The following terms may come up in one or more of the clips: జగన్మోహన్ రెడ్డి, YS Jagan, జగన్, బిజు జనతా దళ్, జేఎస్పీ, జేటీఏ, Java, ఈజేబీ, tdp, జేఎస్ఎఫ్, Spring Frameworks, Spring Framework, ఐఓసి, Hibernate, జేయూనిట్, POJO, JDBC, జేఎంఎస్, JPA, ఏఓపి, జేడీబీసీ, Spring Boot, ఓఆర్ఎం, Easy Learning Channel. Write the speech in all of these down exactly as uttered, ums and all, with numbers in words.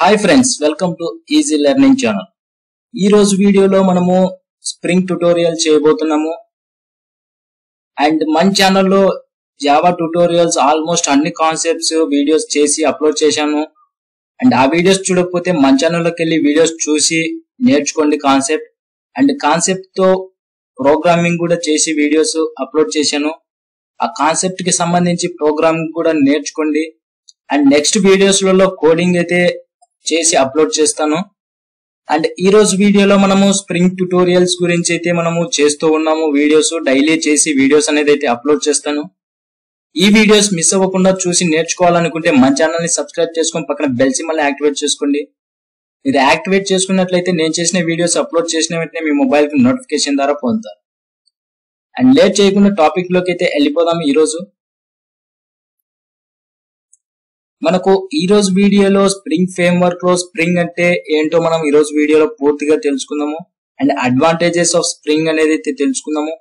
Hi friends, welcome to easy learning channel. ఈ రోజు వీడియోలో మనము స్ప్రింగ్ ట్యుటోరియల్ చేయబోతున్నాము. అండ్ మన ఛానల్లో జావా ట్యుటోరియల్స్ ఆల్మోస్ట్ అన్ని కాన్సెప్ట్స్ వీడియోస్ చేసి అప్లోడ్ చేశాను. అండ్ ఆ వీడియోస్ చూడకపోతే మన ఛానల్లోకి వెళ్ళి వీడియోస్ చూసి నేర్చుకోండి కాన్సెప్ట్. అండ్ కాన్సెప్ట్ తో ప్రోగ్రామింగ్ కూడా చేసి వీడియోస్ అప్లోడ్ చేశాను. ఆ కాన్సెప్ట్ కి సంబంధించి ప్రోగ్రామింగ్ కూడా నేర్చుకోండి. అండ్ నెక్స్ట్ వీడియోస్లలో కోడింగ్ అయితే చేసి అప్లోడ్ చేస్తాను. అండ్ ఈ రోజు వీడియోలో మనము స్ప్రింగ్ ట్యుటోరియల్స్ గురించి అయితే మనము చేస్తూ ఉన్నాము. వీడియోస్ డైలీ చేసి వీడియోస్ అనేది అయితే అప్లోడ్ చేస్తాను. ఈ వీడియోస్ మిస్ అవ్వకుండా చూసి నేర్చుకోవాలనుకుంటే మన ఛానల్ ని సబ్స్క్రైబ్ చేసుకుని పక్కన బెల్ సింబల్ యాక్టివేట్ చేసుకోండి. ఇది యాక్టివేట్ చేసుకున్నట్లయితే నేను చేసిన వీడియోస్ అప్లోడ్ చేసిన వెంటనే మీ మొబైల్ కి నోటిఫికేషన్ ద్వారా పొందుతారు. అండ్ లేట్ చేయకుండా టాపిక్ లోకి అయితే వెళ్ళిపోదాము. ఈ రోజు మనకు ఈ రోజు వీడియోలో స్ప్రింగ్ ఫ్రేమ్వర్క్ లో స్ప్రింగ్ అంటే ఏంటో మనం ఈ రోజు వీడియోలో పూర్తిగా తెలుసుకుందాము. అండ్ అడ్వాంటేజెస్ ఆఫ్ స్ప్రింగ్ అనేది అయితే తెలుసుకుందాము.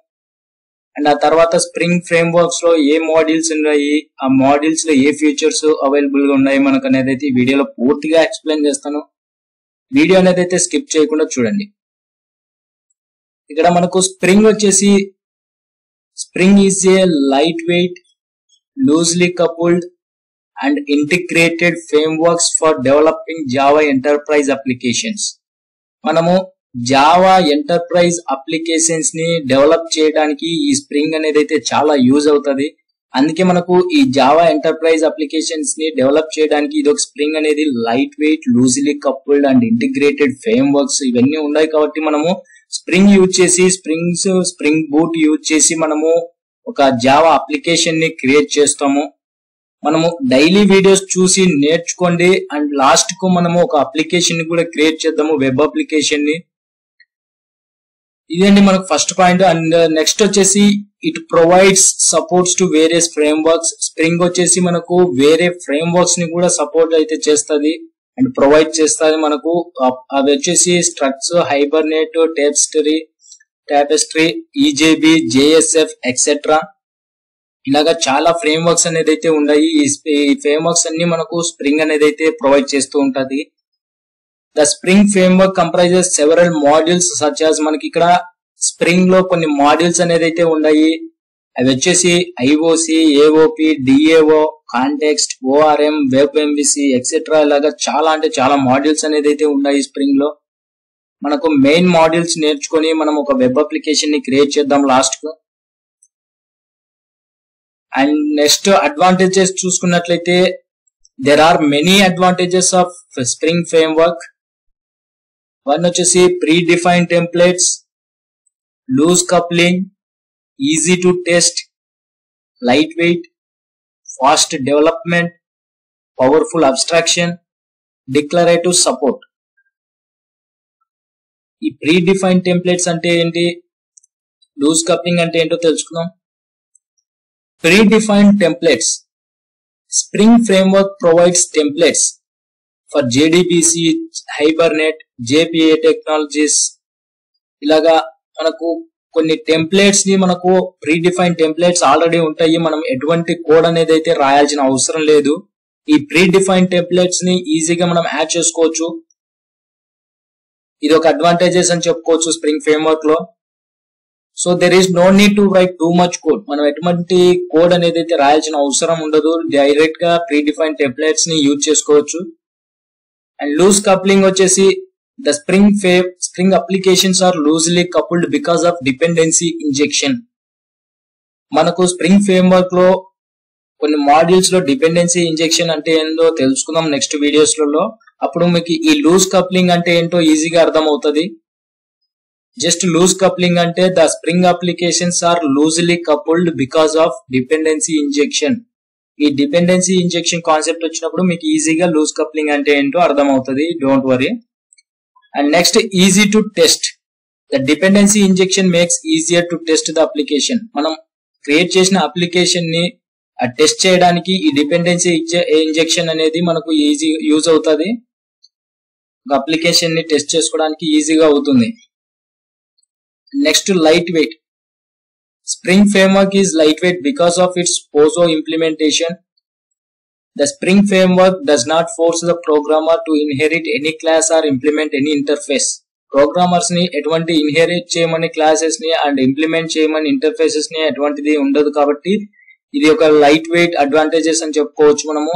అండ్ ఆ తర్వాత స్ప్రింగ్ ఫ్రేమ్వర్క్స్ లో ఏ మాడ్యూల్స్ ఉన్నాయి, ఆ మాడ్యూల్స్ లో ఏ ఫీచర్స్ అవైలబుల్ గా ఉన్నాయి మనకు అనేది అయితే ఈ వీడియోలో పూర్తిగా ఎక్స్ప్లెయిన్ చేస్తాను. వీడియో అనేది అయితే స్కిప్ చేయకుండా చూడండి. ఇక్కడ మనకు స్ప్రింగ్ వచ్చేసి spring is a light weight, loosely coupled and integrated frameworks for developing Java enterprise applications. మనము జావా ఎంటర్ప్రైజ్ అప్లికేషన్స్ ని డెవలప్ చేయడానికి ఈ స్ప్రింగ్ అనేది అయితే చాలా యూజ్ అవుతుంది. అందుకే మనకు ఈ జావా ఎంటర్ప్రైజ్ అప్లికేషన్స్ ని డెవలప్ చేయడానికి ఇది ఒక స్ప్రింగ్ అనేది light weight, loosely coupled and integrated frameworks ఇవన్నీ ఉన్నాయి. కాబట్టి మనము స్ప్రింగ్ యూజ్ చేసి స్ప్రింగ్స్ స్ప్రింగ్ బూట్ యూజ్ చేసి మనము ఒక జావా అప్లికేషన్ ని క్రియేట్ చేస్తాము. మనము డైలీ వీడియోస్ చూసి నేర్చుకోండి. అండ్ లాస్ట్ కు మనము ఒక అప్లికేషన్ ని కూడా క్రియేట్ చేద్దాము, వెబ్ అప్లికేషన్ ని. ఇదండి మనకు ఫస్ట్ పాయింట్. అండ్ నెక్స్ట్ వచ్చేసి it provides supports to various frameworks. Spring వచ్చేసి మనకు వేరే ఫ్రేమ్ వర్క్స్ ని కూడా సపోర్ట్ అయితే చేస్తుంది అండ్ ప్రొవైడ్ చేస్తుంది మనకు. అవి వచ్చేసి Struts, Hibernate, Tapestry Tapestry ఈజేబీ, జేఎస్ఎఫ్ etcetera. ఇలాగా చాలా ఫ్రేమ్ వర్క్స్ అనేది అయితే ఉన్నాయి. ఈ ఫ్రేమ్ వర్క్స్ అన్ని మనకు స్ప్రింగ్ అనేది అయితే ప్రొవైడ్ చేస్తూ ఉంటది. The spring framework comprises several modules such as. మనకి ఇక్కడ స్ప్రింగ్ లో కొన్ని మాడ్యూల్స్ అనేది అయితే ఉన్నాయి. అవి వచ్చేసి ఐఓసి, ఏఓపి, DAO, context, ఓఆర్ఎం, web MVC etcetera. ఇలాగా చాలా అంటే చాలా మాడ్యూల్స్ అనేది అయితే ఉన్నాయి స్ప్రింగ్ లో. మనకు మెయిన్ మాడ్యూల్స్ నేర్చుకుని మనం ఒక వెబ్ అప్లికేషన్ ని క్రియేట్ చేద్దాం లాస్ట్ కు. అండ్ నెక్స్ట్ అడ్వాంటేజెస్ చూసుకున్నట్లయితే there are many advantages of spring framework. One వచ్చేసి predefine templates, loose coupling, easy to test, light weight, fast development, powerful abstraction, declarative support. ఈ predefine templates అంటే ఏంటి, loose coupling అంటే ఏంటో తెలుసుకుందాం. Predefined templates. Spring Framework provides templates for J D B C, Hibernate, J P A technologies. ఇలాగా మనకు కొన్ని templates ని మనకు ప్రీడిఫైన్ టెంప్లెట్స్ ఆల్రెడీ ఉంటాయి. మనం ఎటువంటి కోడ్ అనేది అయితే రాయాల్సిన అవసరం లేదు. ఈ ప్రీడిఫైన్ టెంప్లెట్స్ ని ఈజీగా మనం యాడ్ చేసుకోవచ్చు. ఇది ఒక అడ్వాంటేజెస్ అని చెప్పుకోవచ్చు స్ప్రింగ్ ఫ్రేమ్వర్క్ లో. So there is no need to write too much code. మనం ఎటువంటి కోడ్ అనేది అయితే రాయాల్సిన అవసరం ఉండదు. డైరెక్ట్ గా ప్రీడిఫైన్ టెంప్లెట్స్ ని యూజ్ చేసుకోవచ్చు. అండ్ లూజ్ కప్లింగ్ వచ్చేసి the spring frame spring applications are loosely coupled because of dependency injection. మనకు స్ప్రింగ్ ఫ్రేమ్వర్క్ లో కొన్ని మాడ్యూల్స్ లో డిపెండెన్సీ ఇంజెక్షన్ అంటే ఏందో తెలుసుకుందాం నెక్స్ట్ వీడియోస్ లలో. అప్పుడు మీకు ఈ లూజ్ కప్లింగ్ అంటే ఏంటో ఈజీగా అర్థం అవుతుంది. జస్ట్ లూజ్ కప్లింగ్ అంటే the spring applications are loosely coupled because of dependency injection. ఈ డిపెండెన్సీ ఇంజెక్షన్ కాన్సెప్ట్ వచ్చినప్పుడు మీకు ఈజీగా లూజ్ కప్లింగ్ అంటే ఏంటో అర్థం అవుతుంది. Don't worry. And next easy to test. The dependency injection makes easier to test the application. మనం create చేసిన అప్లికేషన్ ని టెస్ట్ చేయడానికి ఈ డిపెండెన్సీ ఇంజెక్షన్ అనేది మనకు ఈజీ యూజ్ అవుతుంది. అప్లికేషన్ ని టెస్ట్ చేసుకోవడానికి ఈజీగా అవుతుంది. Next, lightweight. Spring Framework is lightweight because of its POJO implementation. The Spring framework does not force the programmer to inherit any class or implement any interface. Programmers ni ఎటువంటి inherit చేయమని classes ని and implement చేయమని interfaces ని ఎటువంటిది ఉండదు కాబట్టి ఇది ఒక లైట్ వెయిట్ అడ్వాంటేజెస్ అని చెప్పుకోవచ్చు మనము.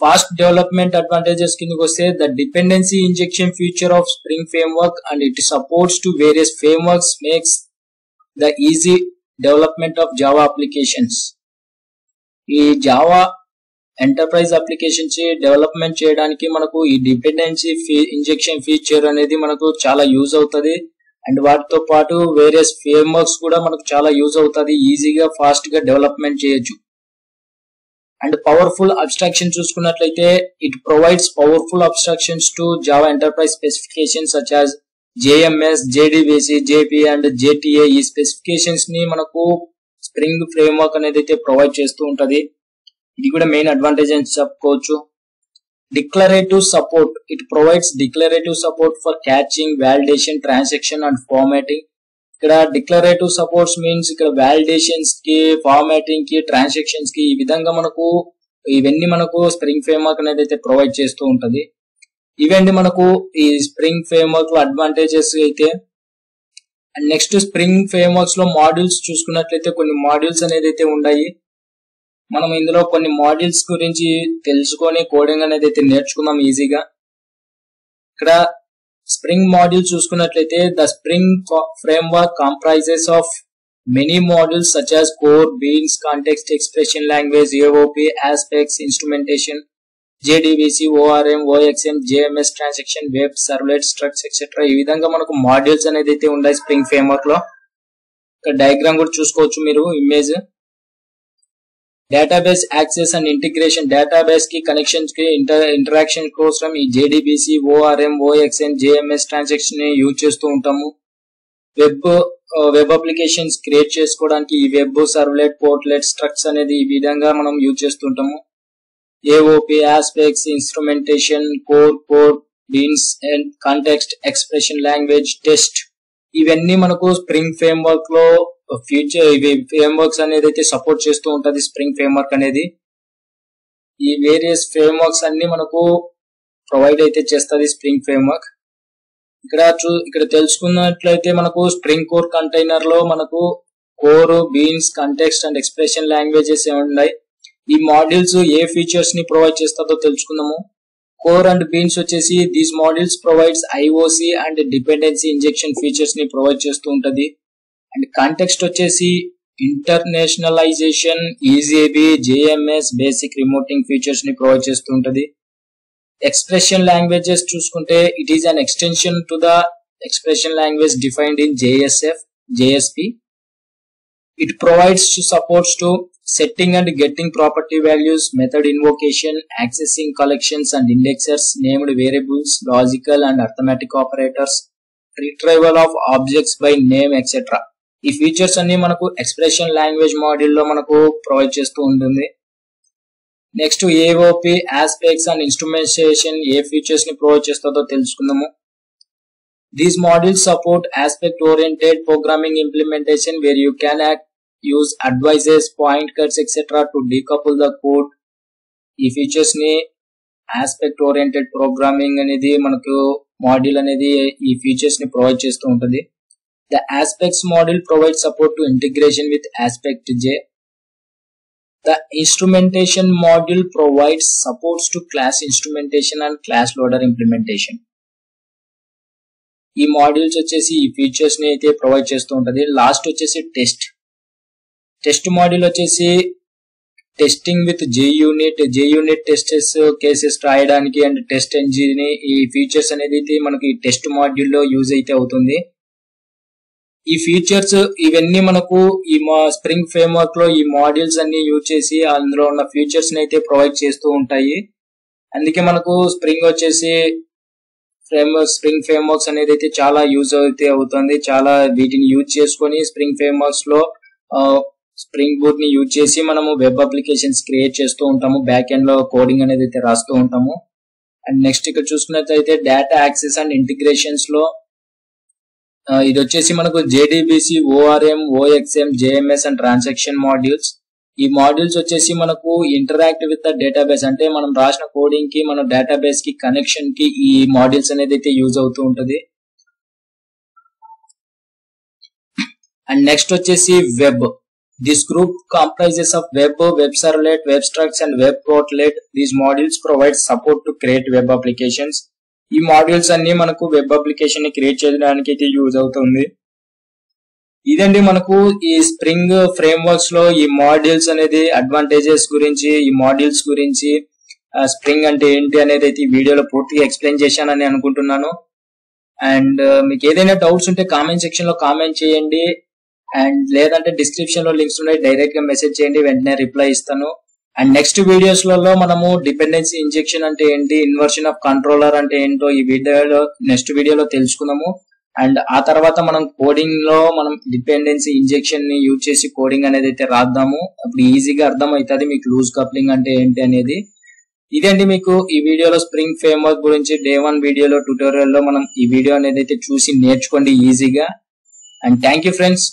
ఫాస్ట్ డెవలప్మెంట్ అడ్వాంటేజెస్ కిందకి వస్తే the dependency injection future of spring framework and it supports to various frameworks makes the easy development of Java applications. ఈ జావా ఎంటర్ప్రైజ్ అప్లికేషన్స్ డెవలప్మెంట్ చేయడానికి మనకు ఈ డిపెండెన్సీ ఇంజెక్షన్ ఫీచర్ అనేది మనకు చాలా యూజ్ అవుతుంది అండ్ వాటితో పాటు వేరియస్ ఫ్రేమ్వర్క్స్ కూడా మనకు చాలా యూజ్ అవుతుంది. ఈజీగా ఫాస్ట్ గా డెవలప్మెంట్ చేయొచ్చు. అండ్ పవర్ఫుల్ అబ్స్ట్రాక్షన్ చూసుకున్నట్లయితే it provides powerful abstractions to Java enterprise specifications such as జేఎంఎస్, జేడీబీసీ, JP and జేటీఏ. ఈ స్పెసిఫికేషన్స్ ని మనకు స్ప్రింగ్ ఫ్రేమ్వర్క్ అనేది అయితే ప్రొవైడ్ చేస్తూ ఉంటది. ఇది కూడా మెయిన్ అడ్వాంటేజ్ అని చెప్పుకోవచ్చు. Declarative support. It provides declarative support for caching, validation, transaction and formatting. ఇక్కడ డిక్లరేటివ్ సపోర్ట్స్ మీన్స్ ఇక్కడ వ్యాలిడేషన్స్ కి, ఫార్మాటింగ్ కి, ట్రాన్సాక్షన్స్ కి ఈ విధంగా మనకు ఇవన్నీ మనకు స్ప్రింగ్ ఫ్రేమ్వర్క్ అనేది అయితే ప్రొవైడ్ చేస్తూ ఉంటది. ఇవన్నీ మనకు ఈ స్ప్రింగ్ ఫ్రేమ్వర్క్ లో అడ్వాంటేజెస్ అయితే. అండ్ నెక్స్ట్ స్ప్రింగ్ ఫ్రేమ్వర్క్స్ లో మాడ్యూల్స్ చూసుకున్నట్లయితే కొన్ని మాడ్యూల్స్ అనేది అయితే ఉన్నాయి. మనం ఇందులో కొన్ని మాడ్యూల్స్ గురించి తెలుసుకొని కోడింగ్ అనేది అయితే నేర్చుకుందాం ఈజీగా. ఇక్కడ స్ప్రింగ్ మాడ్యూల్ చూసుకున్నట్లయితే the spring framework comprises of many modules such as core, beans, context, expression language, ఏఓపి, aspects, instrumentation, జేడీబీసీ, ఓఆర్ఎం, OXM, జేఎంఎస్, transaction, web, servlet, struts etcetera. ఈ విధంగా మనకు మాడ్యూల్స్ అనేది అయితే ఉన్నాయి స్ప్రింగ్ ఫ్రేమ్వర్క్ లో. ఇక్కడ diagram కూడా చూసుకోవచ్చు మీరు image. Database access and integration. Database కి కనెక్షన్స్ కి ఇంటర్ ఇంటరాక్షన్ కోసం ఈ జేడీబీసీ, ఓఆర్ఎం, OXM, జేఎంఎస్, transaction use చేస్తూ ఉంటాము. వెబ్ వెబ్ అప్లికేషన్స్ క్రియేట్ చేసుకోవడానికి ఈ వెబ్, సర్వ్లెట్, పోర్ట్లెట్, స్ట్రక్స్ అనేది ఈ విధంగా మనం యూజ్ చేస్తుంటాము. ఏఓపి, aspects, instrumentation, core, core, beans and context, expression language, test ఇవన్నీ మనకు స్ప్రింగ్ ఫ్రేమ్వర్క్ లో ఫ్యూచర్ ఇవి ఫ్రేమ్వర్క్స్ అనేది అయితే సపోర్ట్ చేస్తూ ఉంటది స్ప్రింగ్ ఫ్రేమ్వర్క్ అనేది. ఈ వేరియస్ ఫ్రేమ్వర్క్స్ అన్ని మనకు ప్రొవైడ్ అయితే చేస్తుంది స్ప్రింగ్ ఫ్రేమ్వర్క్. ఇక్కడ చూ ఇక్కడ తెలుసుకున్నట్లయితే మనకు స్ప్రింగ్ కోర్ కంటైనర్ లో మనకు core, beans, context and expression languages ఏమి ఉన్నాయి. ఈ మాడ్యూల్స్ ఏ ఫీచర్స్ ని ప్రొవైడ్ చేస్తుందో తెలుసుకుందాము. కోర్ అండ్ బీన్స్ వచ్చేసి these modules provides ఐఓసి and dependency injection features ని ప్రొవైడ్ చేస్తూ ఉంటది. అండ్ కాంటెక్స్ట్ వచ్చేసి internationalisation, EJB, జేఎంఎస్, basic remoting features ని ప్రొవైడ్ చేస్తూ ఉంటది. ఎక్స్ప్రెషన్ లాంగ్వేజెస్ చూసుకుంటే it is an extension to the expression language defined in జేఎస్ఎఫ్, జేఎస్పీ. It provides supports to setting and getting property values, method invocation, accessing collections and indexers, named variables, logical and arithmetic operators, retrieval of objects by name, etc. ఈ features అన్ని మనకు expression language module లో మనకు provide చేస్తూ ఉంటుంది. Next ఏఓపి, aspects and instrumentation ఏ features ని provide చేస్తుందో తెలుసుకుందాము. These modules support aspect oriented programming implementation where you can act use advices, point cuts, etc. to decouple the code. ఈ features ని ఆస్పెక్ట్ ఓరియంటెడ్ ప్రోగ్రామింగ్ అనేది మనకు module అనేది ఈ ఫీచర్స్ ని ప్రొవైడ్ చేస్తూ ఉంటుంది. The aspects module provide support to integration with AspectJ. The instrumentation module provides supports to class instrumentation and class loader implementation. ఈ మాడ్యూల్స్ వచ్చేసి ఈ ఫీచర్స్ ని అయితే ప్రొవైడ్ చేస్తూ ఉంటది. లాస్ట్ వచ్చేసి టెస్ట్. టెస్ట్ మాడ్యూల్ వచ్చేసి testing with జేయూనిట్, జేయూనిట్ tests cases రాయడానికి అండ్ టెస్ట్ ఎంజిన్ ఈ ఫీచర్స్ అనేది మనకి టెస్ట్ మాడ్యూల్ లో యూజ్ అయితే అవుతుంది. ఈ ఫీచర్స్ ఇవన్నీ మనకు ఈ స్ప్రింగ్ ఫ్రేమ్వర్క్ లో ఈ మాడ్యూల్స్ అన్ని యూజ్ చేసి అందులో ఉన్న ఫీచర్స్ అయితే ప్రొవైడ్ చేస్తూ ఉంటాయి. అందుకే మనకు స్ప్రింగ్ వచ్చేసి ఫ్రేమ్వర్క్ స్ప్రింగ్ ఫ్రేమ్వర్క్స్ అనేది అయితే చాలా యూజ్ అయితే అవుతుంది. చాలా వీటిని యూజ్ చేసుకొని స్ప్రింగ్ ఫ్రేమ్వర్క్స్ లో స్ప్రింగ్ బూట్ ని యూజ్ చేసి మనము వెబ్ అప్లికేషన్స్ క్రియేట్ చేస్తూ ఉంటాము, బ్యాక్ ఎండ్ లో కోడింగ్ అనేది అయితే రాస్తూ ఉంటాము. అండ్ నెక్స్ట్ ఇక్కడ చూసుకున్నట్లయితే డేటా యాక్సెస్ అండ్ ఇంటిగ్రేషన్స్ లో ఇది వచ్చేసి మనకు జేడీబీసీ, ఓఆర్ఎం, OXM, జేఎంఎస్ and transaction modules. ఈ మాడ్యూల్స్ వచ్చేసి మనకు ఇంటరాక్ట్ విత్ ద డేటాబేస్ అంటే మనం రాసిన కోడింగ్ కి మన డేటాబేస్ కి కనెక్షన్ కి ఈ మాడ్యూల్స్ అనేది అయితే యూజ్ అవుతూ ఉంటది. అండ్ నెక్స్ట్ వచ్చేసి web. This group comprises of web, web servlet, web structs and web portlet. These modules provide support to create web applications. ఈ మాడ్యూల్స్ అన్ని మనకు వెబ్ అప్లికేషన్ ని క్రియేట్ చేయడానికి అయితే యూజ్ అవుతుంది. ఇదండి మనకు ఈ స్ప్రింగ్ ఫ్రేమ్వర్క్స్ లో ఈ మాడ్యూల్స్ అనేది అడ్వాంటేజెస్ గురించి, ఈ మాడ్యూల్స్ గురించి, స్ప్రింగ్ అంటే ఏంటి అనేది అయితే ఈ వీడియోలో పూర్తిగా ఎక్స్ప్లెయిన్ చేశానని అనుకుంటున్నాను. అండ్ మీకు ఏదైనా డౌట్స్ ఉంటే కామెంట్ సెక్షన్ లో కామెంట్ చేయండి, అండ్ లేదంటే డిస్క్రిప్షన్ లో లింక్స్ ఉన్నాయి, డైరెక్ట్ గా మెసేజ్ చేయండి, వెంటనే రిప్లై ఇస్తాను. అండ్ నెక్స్ట్ వీడియోస్ లలో మనము డిపెండెన్సీ ఇంజెక్షన్ అంటే ఏంటి, ఇన్వర్షన్ ఆఫ్ కంట్రోలర్ అంటే ఏంటో ఈ వీడియోలో నెక్స్ట్ వీడియోలో తెలుసుకుందాము. అండ్ ఆ తర్వాత మనం కోడింగ్ లో మనం డిపెండెన్సీ ఇంజెక్షన్ ని యూజ్ చేసి కోడింగ్ అనేది అయితే రాద్దాము. అప్పుడు ఈజీగా అర్థం అవుతుంది మీకు లూజ్ కప్లింగ్ అంటే ఏంటి అనేది. ఇదేంటి మీకు ఈ వీడియోలో స్ప్రింగ్ ఫ్రేమ్వర్క్ గురించి డే వన్ వీడియోలో ట్యూటోరియల్ లో మనం ఈ వీడియో అనేది అయితే చూసి నేర్చుకోండి ఈజీగా. And thank you friends.